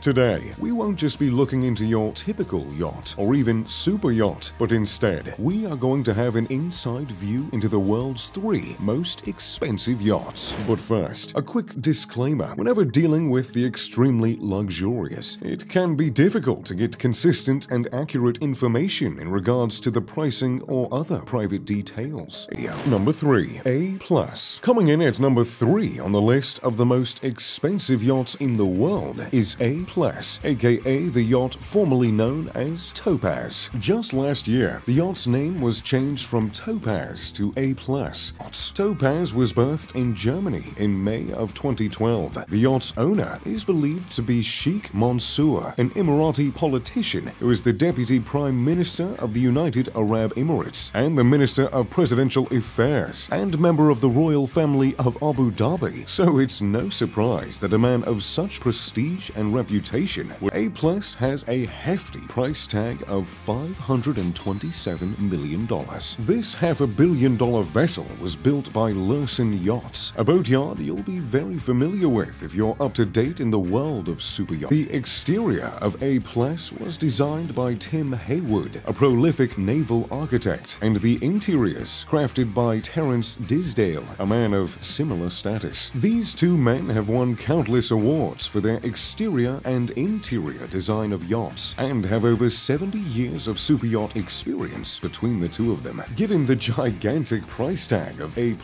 Today, we won't just be looking into your typical yacht or even super yacht, but instead, we are going to have an inside view into the world's 3 most expensive yachts. But first, a quick disclaimer. Whenever dealing with the extremely luxurious, it can be difficult to get consistent and accurate information in regards to the pricing or other private details. Number 3. A+. Coming in at number 3 on the list of the most expensive yachts in the world is A+, aka the yacht formerly known as Topaz. Just last year, the yacht's name was changed from Topaz to A+. Topaz was birthed in Germany in May of 2012. The yacht's owner is believed to be Sheikh Mansour, an Emirati politician who is the Deputy Prime Minister of the United Arab Emirates and the Minister of Presidential Affairs and member of the royal family of Abu Dhabi. So it's no surprise that a man of such prestige and reputation, A+ has a hefty price tag of $527 million. This half-a-billion-dollar vessel was built by Lürssen Yachts, a boatyard you'll be very familiar with if you're up to date in the world of superyachts. The exterior of A+ was designed by Tim Haywood, a prolific naval architect, and the interiors crafted by Terence Dizdale, a man of similar status. These two men have won countless awards for their exterior and interior design of yachts and have over 70 years of superyacht experience between the two of them. Given the gigantic price tag of A+,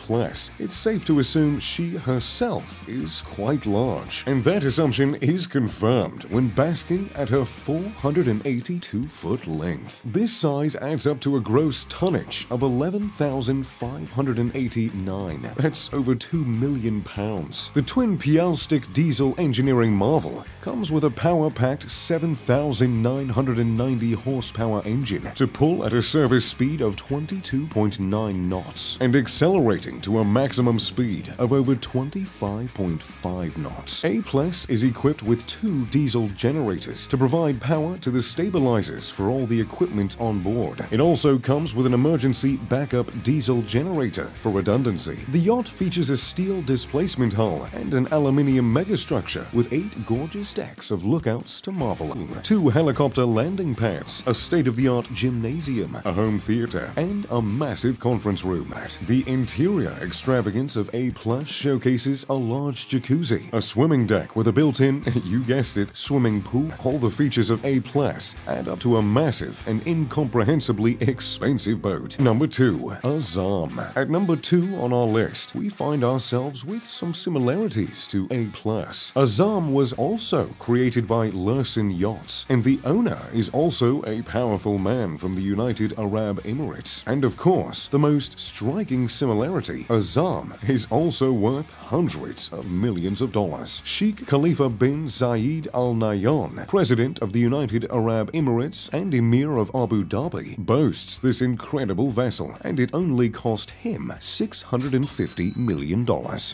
it's safe to assume she herself is quite large, and that assumption is confirmed when basking at her 482-foot length. This size adds up to a gross tonnage of 11,589. That's over 2 million pounds. The twin Pielstick diesel engineering marvel comes with a power-packed 7,990 horsepower engine to pull at a service speed of 22.9 knots and accelerating to a maximum speed of over 25.5 knots. A+ is equipped with 2 diesel generators to provide power to the stabilizers for all the equipment on board. It also comes with an emergency backup diesel generator for redundancy. The yacht features a steel displacement hull and an aluminium megastructure with 8 gorgeous decks of lookouts to marvel at, 2 helicopter landing pads, a state-of-the-art gymnasium, a home theater, and a massive conference room. The interior extravagance of A+ showcases a large jacuzzi, a swimming deck with a built-in, you guessed it, swimming pool. All the features of A+ add up to a massive and incomprehensibly expensive boat. Number 2. Azzam. At number 2 on our list, we find ourselves with some similarities to A+. Azzam was also created by Lürssen Yachts, and the owner is also a powerful man from the United Arab Emirates. And of course, the most striking similarity, Azzam is also worth hundreds of millions of dollars. Sheikh Khalifa bin Zayed Al-Nayan, President of the United Arab Emirates and Emir of Abu Dhabi, boasts this incredible vessel, and it only cost him $650 million.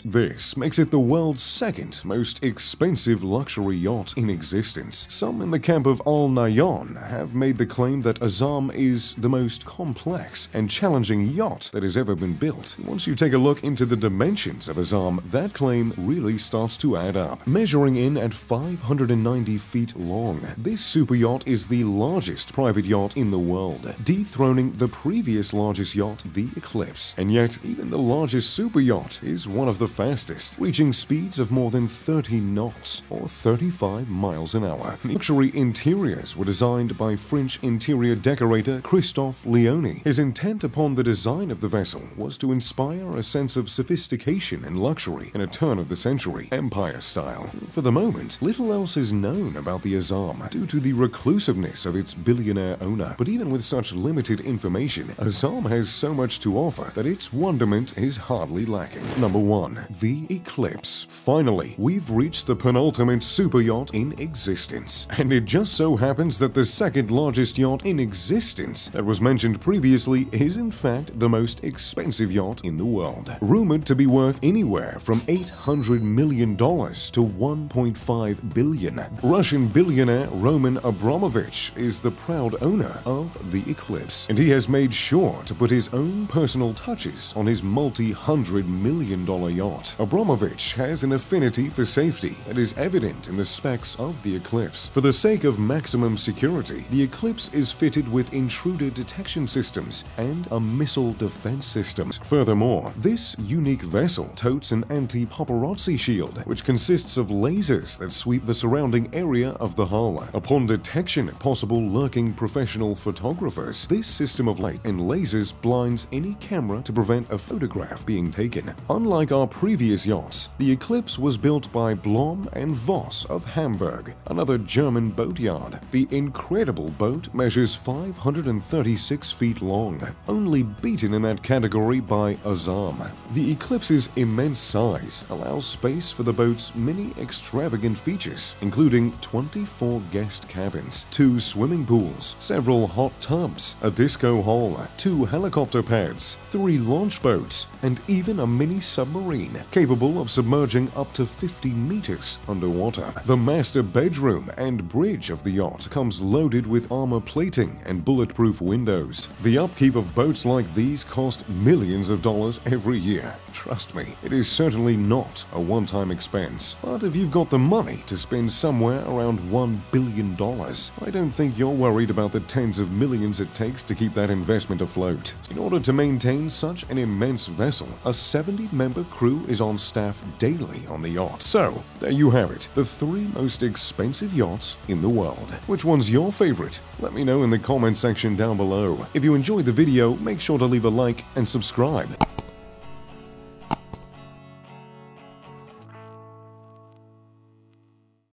This makes it the world's 2nd most expensive luxury yacht in existence. Some in the camp of Al-Nayan have made the claim that Azzam is the most complex and challenging yacht that has ever been built. Once you take a look into the dimensions of Azzam, that claim really starts to add up. Measuring in at 590 feet long, this superyacht is the largest private yacht in the world, dethroning the previous largest yacht, the Eclipse. And yet, even the largest superyacht is one of the fastest, reaching speeds of more than 30 knots or 35 miles an hour. Luxury interiors were designed by French interior decorator Christophe Leone. His intent upon the design of the vessel was to inspire a sense of sophistication and luxury in a turn-of-the-century empire style. For the moment, little else is known about the Azzam due to the reclusiveness of its billionaire owner. But even with such limited information, Azzam has so much to offer that its wonderment is hardly lacking. Number 1. The Eclipse. Finally, we've reached the penultimate superyacht in existence, and it just so happens that the 2nd largest yacht in existence that was mentioned previously is in fact the most expensive yacht in the world, rumored to be worth anywhere from $800 million to $1.5 billion. Russian billionaire Roman Abramovich is the proud owner of the Eclipse, and he has made sure to put his own personal touches on his multi-$100 million yacht. Abramovich has an affinity for safety that is evident in the aspects of the Eclipse. For the sake of maximum security, the Eclipse is fitted with intruder detection systems and a missile defense system. Furthermore, this unique vessel totes an anti-paparazzi shield, which consists of lasers that sweep the surrounding area of the hull. Upon detection of possible lurking professional photographers, this system of light and lasers blinds any camera to prevent a photograph being taken. Unlike our previous yachts, the Eclipse was built by Blom and Voss of Hamburg, another German boatyard. The incredible boat measures 536 feet long, only beaten in that category by Azzam. The Eclipse's immense size allows space for the boat's many extravagant features, including 24 guest cabins, 2 swimming pools, several hot tubs, a disco hall, 2 helicopter pads, 3 launch boats, and even a mini submarine capable of submerging up to 50 meters underwater. The master bedroom and bridge of the yacht comes loaded with armor plating and bulletproof windows. The upkeep of boats like these cost millions of dollars every year. Trust me, it is certainly not a one-time expense. But if you've got the money to spend somewhere around $1 billion, I don't think you're worried about the tens of millions it takes to keep that investment afloat. In order to maintain such an immense vessel, a 70-member crew is on staff daily on the yacht. So, there you have it, the 3 most expensive yachts in the world. Which one's your favorite? Let me know in the comment section down below. If you enjoyed the video, make sure to leave a like and subscribe.